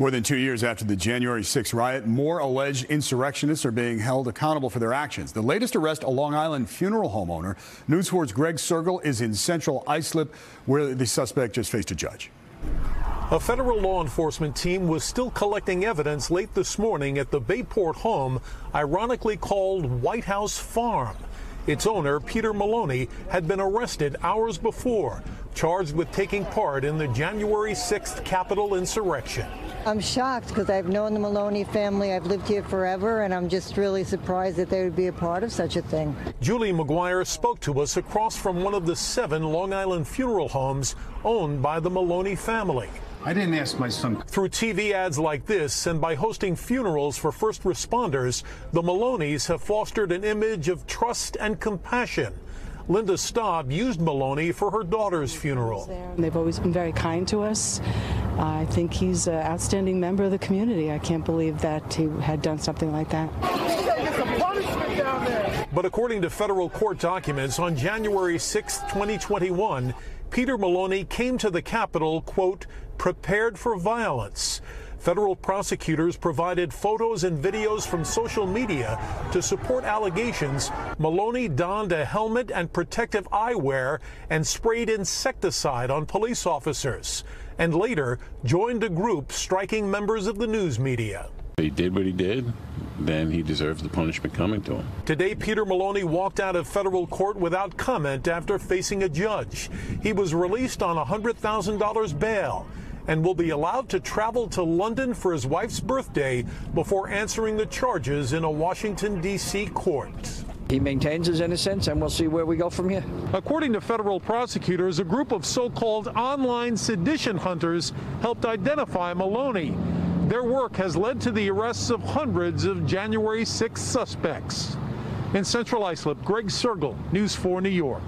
More than 2 years after the January 6th riot, more alleged insurrectionists are being held accountable for their actions. The latest arrest, a Long Island funeral home owner. News 4's Greg Cergol is in Central Islip, where the suspect just faced a judge. A federal law enforcement team was still collecting evidence late this morning at the Bayport home, ironically called White House Farm. Its owner, Peter Moloney, had been arrested hours before, charged with taking part in the January 6th Capitol insurrection. I'm shocked because I've known the Moloney family. I've lived here forever, and I'm just really surprised that they would be a part of such a thing. Julie Maguire spoke to us across from one of the 7 Long Island funeral homes owned by the Moloney family. I didn't ask my son. Through TV ads like this and by hosting funerals for first responders, the Moloneys have fostered an image of trust and compassion. Linda Staub used Moloney for her daughter's funeral. They've always been very kind to us. I think he's an outstanding member of the community. I can't believe that he had done something like that. But according to federal court documents, on January 6, 2021, Peter Moloney came to the Capitol, quote, prepared for violence. Federal prosecutors provided photos and videos from social media to support allegations Moloney donned a helmet and protective eyewear and sprayed insecticide on police officers, and later joined a group striking members of the news media. He did what he did, then he deserves the punishment coming to him. Today, Peter Moloney walked out of federal court without comment after facing a judge. He was released on $100,000 bail and will be allowed to travel to London for his wife's birthday before answering the charges in a Washington, D.C. court. He maintains his innocence, and we'll see where we go from here. According to federal prosecutors, a group of so-called online sedition hunters helped identify Moloney. Their work has led to the arrests of hundreds of January 6 suspects. In Central Islip, Greg Cergol, News 4 New York.